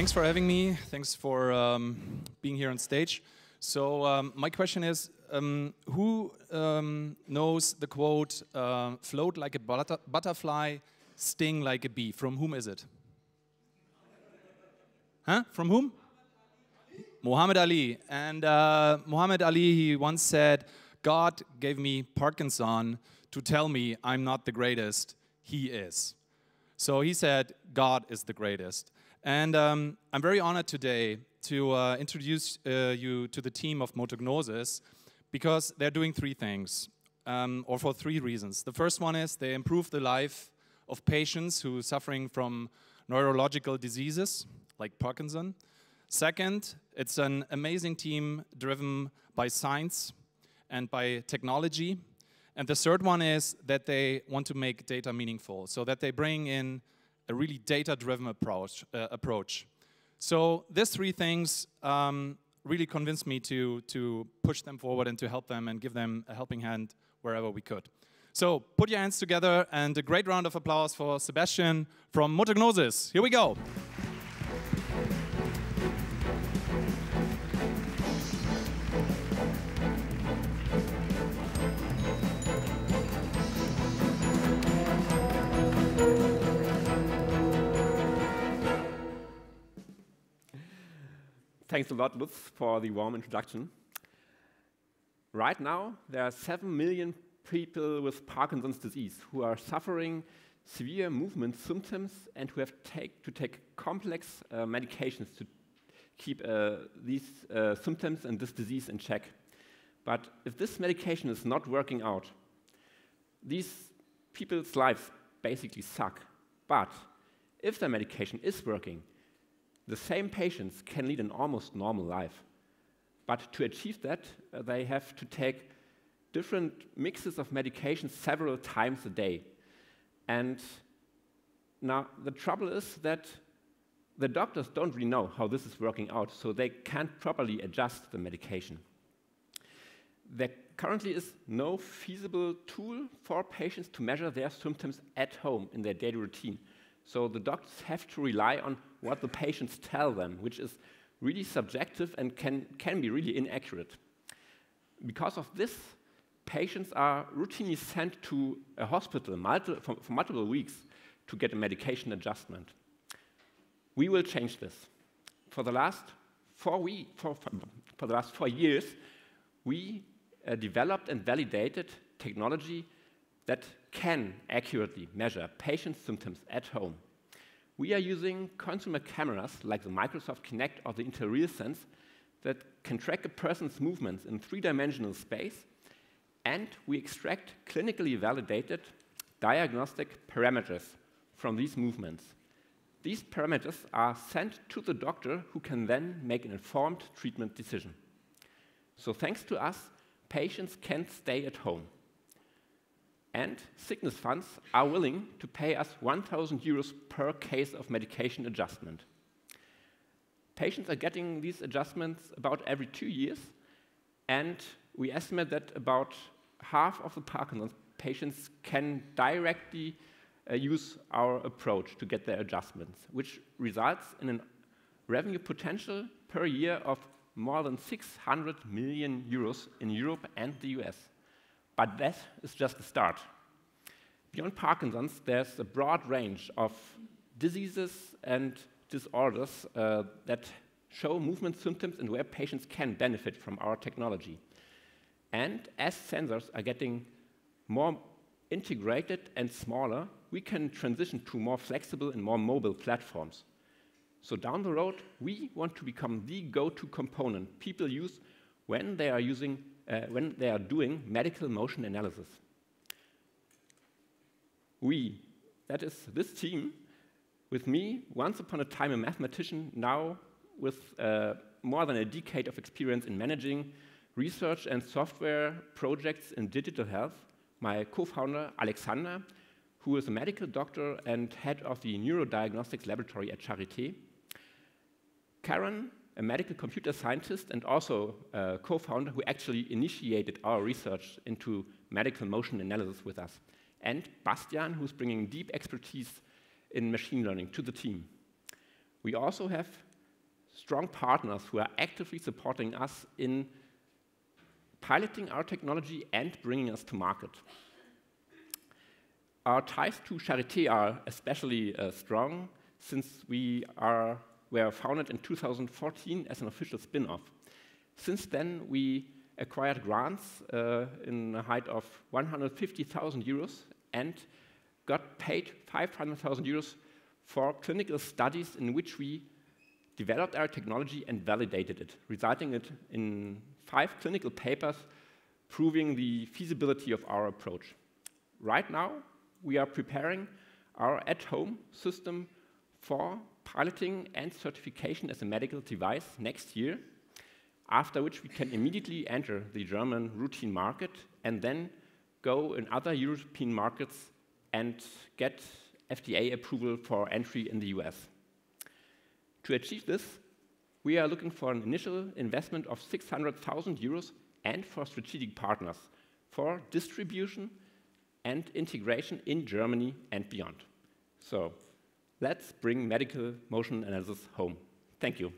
Thanks for having me. Thanks for being here on stage. So my question is, who knows the quote, float like a butterfly, sting like a bee? From whom is it? Huh? From whom? Muhammad Ali. And Muhammad Ali, he once said, God gave me Parkinson to tell me I'm not the greatest. He is. So he said, God is the greatest. And I'm very honored today to introduce you to the team of Motognosis, because they're doing three things, or for three reasons. The first one is they improve the life of patients who are suffering from neurological diseases, like Parkinson. Second, it's an amazing team driven by science and by technology. And the third one is that they want to make data meaningful, so that they bring in a really data-driven approach. So these three things really convinced me to push them forward and to help them and give them a helping hand wherever we could. So put your hands together and a great round of applause for Sebastian from Motognosis. Here we go. Thanks a lot, Lutz, for the warm introduction. Right now, there are 7 million people with Parkinson's disease who are suffering severe movement symptoms and who have to take complex medications to keep these symptoms and this disease in check. But if this medication is not working out, these people's lives basically suck. But if the medication is working, the same patients can lead an almost normal life. But to achieve that, they have to take different mixes of medications several times a day. And now the trouble is that the doctors don't really know how this is working out, so they can't properly adjust the medication. There currently is no feasible tool for patients to measure their symptoms at home in their daily routine. So the doctors have to rely on what the patients tell them, which is really subjective and can be really inaccurate. Because of this, patients are routinely sent to a hospital for multiple weeks to get a medication adjustment. We will change this. For the last four years, we developed and validated technology that can accurately measure patient symptoms at home. We are using consumer cameras like the Microsoft Kinect or the Intel RealSense that can track a person's movements in three-dimensional space, and we extract clinically validated diagnostic parameters from these movements. These parameters are sent to the doctor, who can then make an informed treatment decision. So thanks to us, patients can stay at home. And sickness funds are willing to pay us 1,000 euros per case of medication adjustment. Patients are getting these adjustments about every 2 years, and we estimate that about half of the Parkinson's patients can directly use our approach to get their adjustments, which results in a revenue potential per year of more than 600 million euros in Europe and the US. But that is just the start. Beyond Parkinson's, there's a broad range of diseases and disorders that show movement symptoms and where patients can benefit from our technology. And as sensors are getting more integrated and smaller, we can transition to more flexible and more mobile platforms. So down the road, we want to become the go-to component people use when they are doing medical motion analysis. We, that is this team, with me, once upon a time a mathematician, now with more than a decade of experience in managing research and software projects in digital health, my co-founder Alexander, who is a medical doctor and head of the Neurodiagnostics Laboratory at Charité, Karen, a medical computer scientist and also a co-founder who actually initiated our research into medical motion analysis with us, and Bastian, who's bringing deep expertise in machine learning to the team. We also have strong partners who are actively supporting us in piloting our technology and bringing us to market. Our ties to Charité are especially strong, since we were founded in 2014 as an official spin-off. Since then, we acquired grants in the height of 150,000 euros and got paid 500,000 euros for clinical studies in which we developed our technology and validated it, resulting in 5 clinical papers proving the feasibility of our approach. Right now, we are preparing our at-home system for piloting and certification as a medical device next year, after which we can immediately enter the German routine market and then go in other European markets and get FDA approval for entry in the US. To achieve this, we are looking for an initial investment of 600,000 euros and for strategic partners for distribution and integration in Germany and beyond. So let's bring medical motion analysis home. Thank you.